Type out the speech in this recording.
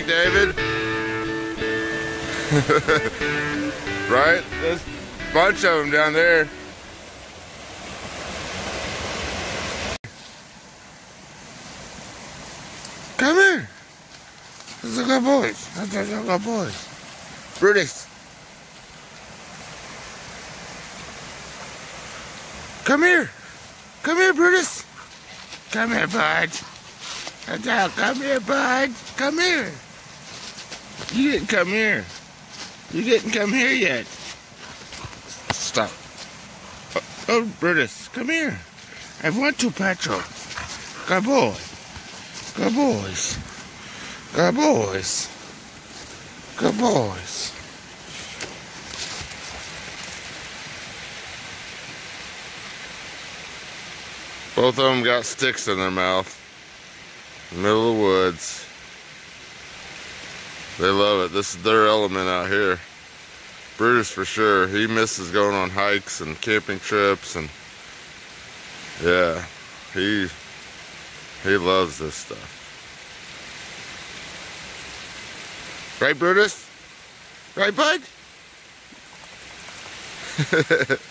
think, David? Right? There's a bunch of them down there. Come here. Those are good boys. Those are good boys. Brutus. Come here. Come here, Brutus. Come here, bud. Come here, bud. Come here. You didn't come here. You didn't come here yet. Stop. Oh, Brutus, come here. I want to pet you. Good boy. Good boys. Good boys. Good boys. Both of them got sticks in their mouth. Middle of the woods. They love it. This is their element out here. Brutus for sure. He misses going on hikes and camping trips, and yeah, he loves this stuff. Right, Brutus? Right, bud?